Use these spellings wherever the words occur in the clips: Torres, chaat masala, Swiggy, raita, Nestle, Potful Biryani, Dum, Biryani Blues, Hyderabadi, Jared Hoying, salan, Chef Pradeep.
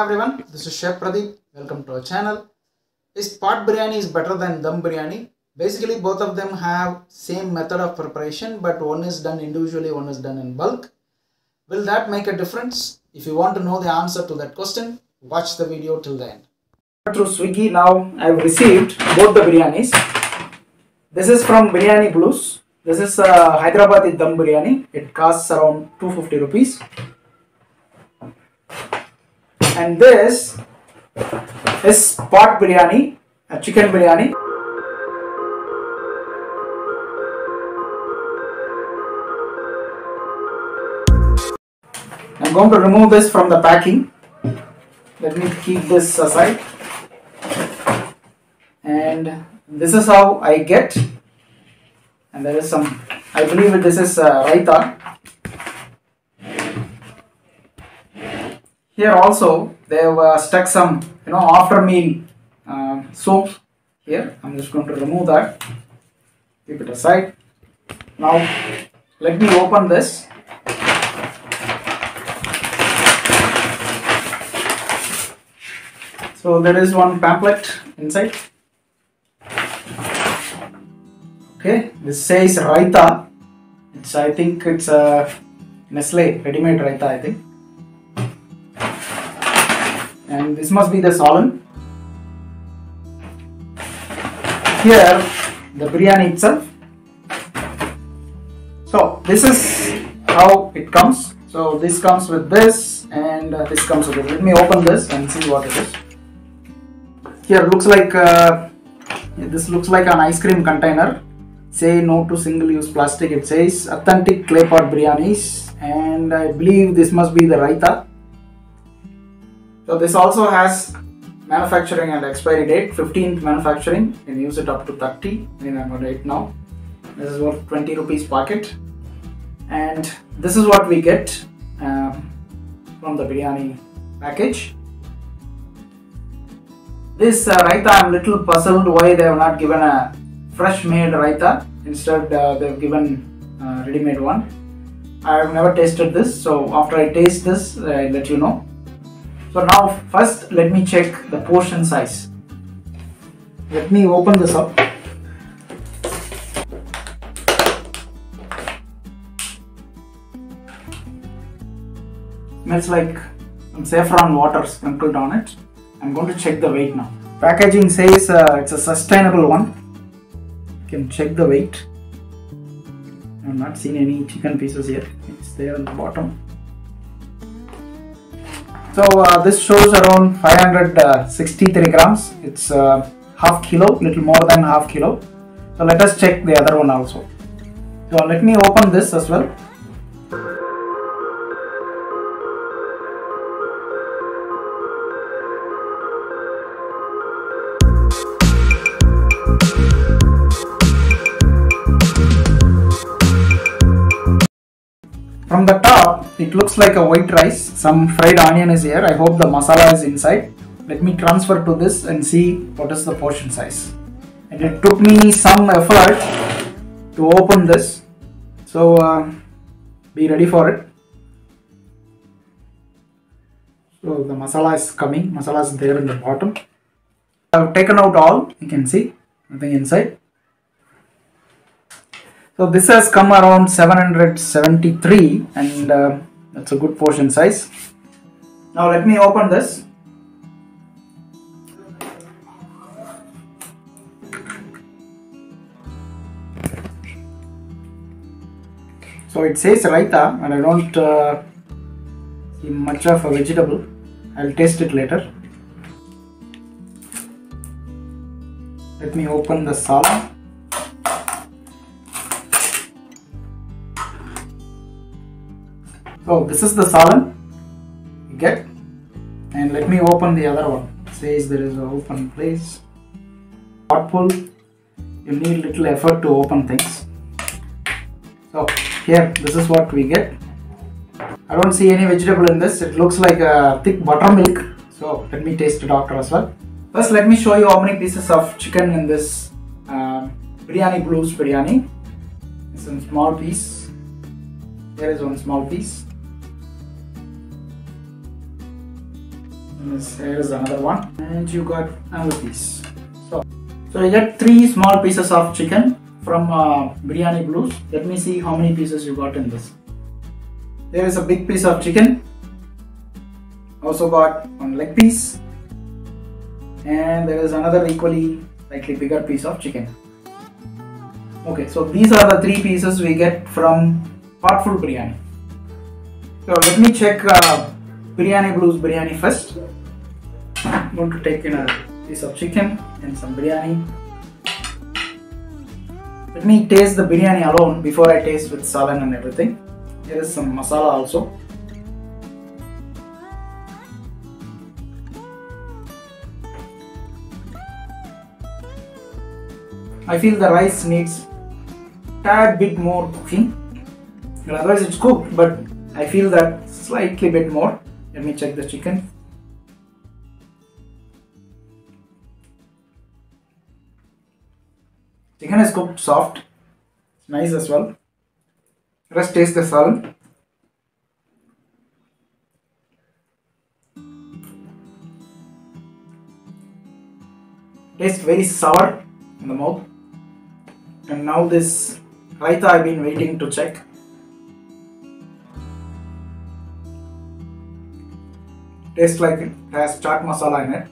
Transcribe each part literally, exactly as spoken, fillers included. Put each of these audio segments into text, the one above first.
everyone, this is Chef Pradeep. Welcome to our channel. This pot biryani is better than dum biryani. Basically, both of them have same method of preparation, but one is done individually, one is done in bulk. Will that make a difference? If you want to know the answer to that question, watch the video till the end. Through Swiggy, now I have received both the biryanis. This is from Biryani Blues. This is uh, Hyderabadi dum biryani. It costs around two hundred fifty rupees. And this is pot biryani, a chicken biryani. I'm going to remove this from the packing. Let me keep this aside. And this is how I get. And there is some, I believe this is uh, raita. Here also they have uh, stuck some, you know, after meal uh, soap here. I'm just going to remove that, keep it aside. Now let me open this. So there is one pamphlet inside. Okay, this says raita. It's, I think it's a Nestle ready-made raita, I think. And this must be the saulan. Here the biryani itself. So this is how it comes. So this comes with this, and uh, this comes with it. Let me open this and see what it is. Here looks like uh, this looks like an ice cream container. Say no to single-use plastic. It says authentic clay pot biryanis, and I believe this must be the raita. So this also has manufacturing and expiry date, fifteenth manufacturing, you can use it up to thirty, I mean I'm going to eat now. This is worth twenty rupees packet, and this is what we get um, from the biryani package. This uh, raita, I'm little puzzled why they have not given a fresh made raita, instead uh, they have given uh, ready made one. I have never tasted this, so after I taste this, I let you know. So now first let me check the portion size. Let me open this up. Smells like some saffron water sprinkled on it. I'm going to check the weight now. Packaging says uh, it's a sustainable one. You can check the weight. I've not seen any chicken pieces here. It's there on the bottom. So uh, this shows around five hundred sixty-three grams. It's uh, half kilo, little more than half kilo. So let us check the other one also. So let me open this as well. From the top, it looks like a white rice. Some fried onion is here. I hope the masala is inside. Let me transfer to this and see what is the portion size. And it took me some effort to open this. So uh, be ready for it. So the masala is coming. Masala is there in the bottom. I have taken out all. You can see nothing inside. So this has come around seven hundred seventy-three, and uh, that's a good portion size. Now let me open this. So it says raita, and I don't uh, see much of a vegetable. I'll taste it later. Let me open the sauce. So this is the saulan you get, and let me open the other one. It says there is an open place. Potful, you need little effort to open things. So here, this is what we get. I don't see any vegetable in this. It looks like a thick buttermilk. So let me taste it after as well. First, let me show you how many pieces of chicken in this uh, Biryani Blues biryani. It's a small piece. Here is one small piece. Yes, here's another one, and you got another piece. So, so you got three small pieces of chicken from uh, Biryani Blues. Let me see how many pieces you got in this. There is a big piece of chicken. Also got one leg piece, and there is another equally slightly bigger piece of chicken. Okay, so these are the three pieces we get from Potful Biryani. So let me check uh, Biryani Blues biryani first. I'm going to take in a piece of chicken and some biryani. Let me taste the biryani alone before I taste with salan and everything. There is some masala also. I feel the rice needs tad bit more cooking. Well, otherwise it's cooked, but I feel that slightly bit more. Let me check the chicken. Chicken is cooked soft, nice as well. Let's taste the salan. Tastes very sour in the mouth. And now this raita I've been waiting to check. Tastes like it has chaat masala in it.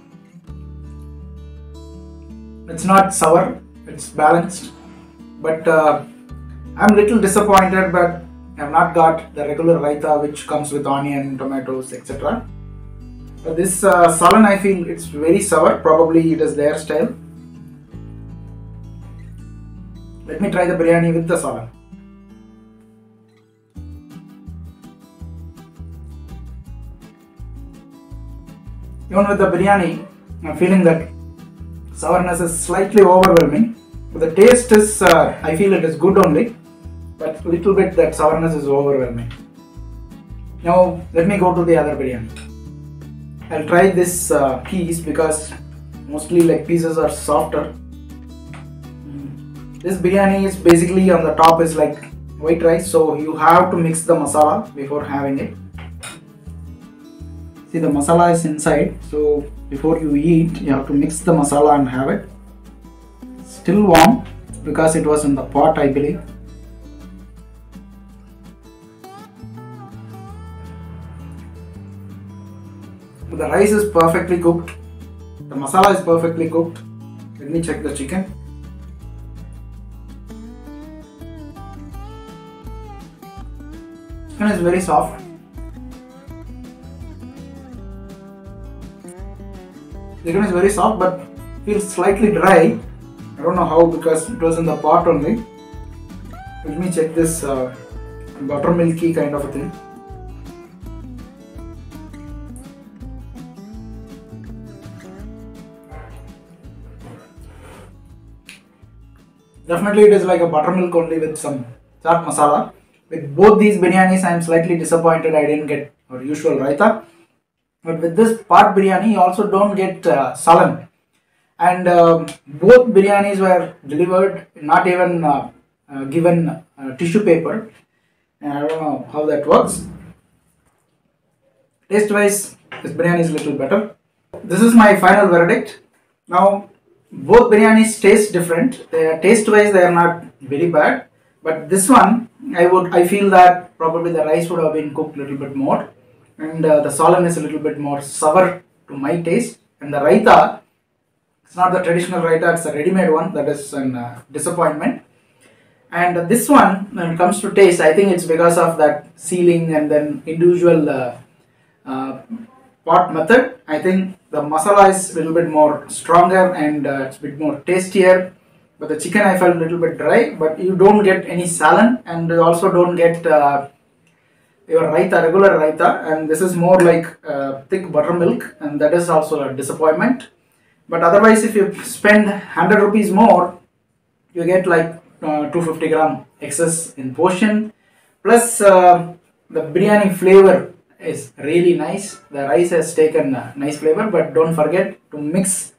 It's not sour, it's balanced. But uh, I'm little disappointed that I've not got the regular raita which comes with onion, tomatoes, et cetera. But this uh, salan, I feel it's very sour. Probably it is their style. Let me try the biryani with the salan. Even with the biryani, I'm feeling that sourness is slightly overwhelming. But the taste is, uh, I feel it is good only, but a little bit that sourness is overwhelming. Now let me go to the other biryani. I'll try this uh, piece because mostly leg pieces are softer. This biryani is basically on the top is like white rice, so you have to mix the masala before having it. See, the masala is inside, so before you eat, you have to mix the masala and have it. Still warm because it was in the pot, I believe. The rice is perfectly cooked. The masala is perfectly cooked. Let me check the chicken. Chicken is very soft. Chicken is very soft but feels slightly dry. I don't know how because it was in the pot only. Let me check this uh, buttermilky kind of a thing. Definitely it is like a buttermilk only with some chaat masala. With both these biryanis, I am slightly disappointed I didn't get our usual raita. But with this pot biryani, you also don't get uh, salan. And uh, both biryanis were delivered, not even uh, uh, given uh, tissue paper. And I don't know how that works. Taste wise, this biryani is a little better. This is my final verdict. Now, both biryanis taste different. Uh, taste wise, they are not very bad. But this one, I would, I feel that probably the rice would have been cooked a little bit more, and uh, the salan is a little bit more sour to my taste, and the raita, it's not the traditional raita, it's a ready-made one, that is an uh, disappointment. And uh, this one, when it comes to taste, I think it's because of that sealing and then individual uh, uh, pot method. I think the masala is a little bit more stronger and uh, it's a bit more tastier. But the chicken I felt a little bit dry, but you don't get any salan and you also don't get uh, your raita, regular raita, and this is more like uh, thick buttermilk, and that is also a disappointment. But otherwise, if you spend one hundred rupees more, you get like uh, two hundred fifty gram excess in portion. Plus uh, the biryani flavor is really nice. The rice has taken a nice flavor, but don't forget to mix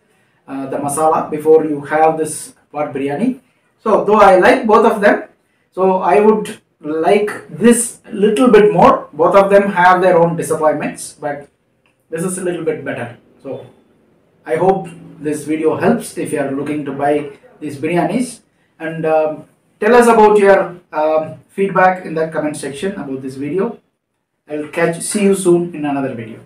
uh, the masala before you have this pot biryani. So though I like both of them, so I would like this little bit more. Both of them have their own disappointments, but this is a little bit better. So I hope this video helps if you are looking to buy these biryanis, and uh, tell us about your uh, feedback in the comment section about this video. I will catch see you soon in another video.